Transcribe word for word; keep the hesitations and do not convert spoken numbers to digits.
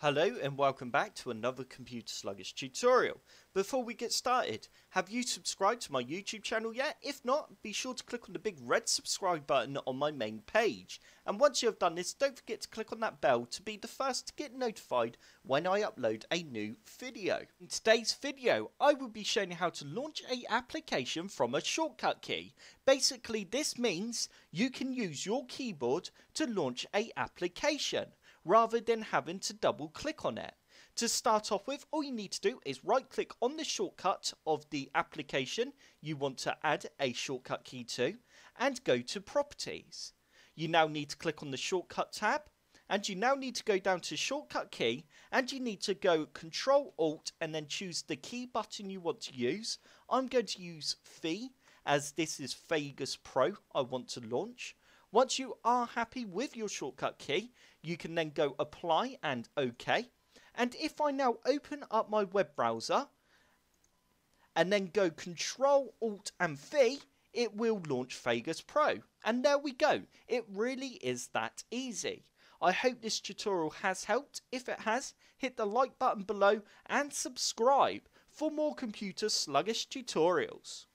Hello and welcome back to another Computer Sluggish tutorial. Before we get started, have you subscribed to my YouTube channel yet? If not, be sure to click on the big red subscribe button on my main page. And once you have done this, don't forget to click on that bell to be the first to get notified when I upload a new video. In today's video, I will be showing you how to launch an application from a shortcut key. Basically, this means you can use your keyboard to launch an application, rather than having to double click on it. To start off with, all you need to do is right click on the shortcut of the application you want to add a shortcut key to and go to Properties. You now need to click on the Shortcut tab and you now need to go down to Shortcut Key and you need to go Control Alt and then choose the key button you want to use. I'm going to use V as this is Vegas Pro I want to launch. Once you are happy with your shortcut key, you can then go Apply and OK. And if I now open up my web browser and then go Control, Alt and V, it will launch Vegas Pro. And there we go. It really is that easy. I hope this tutorial has helped. If it has, hit the like button below and subscribe for more computer sluggish tutorials.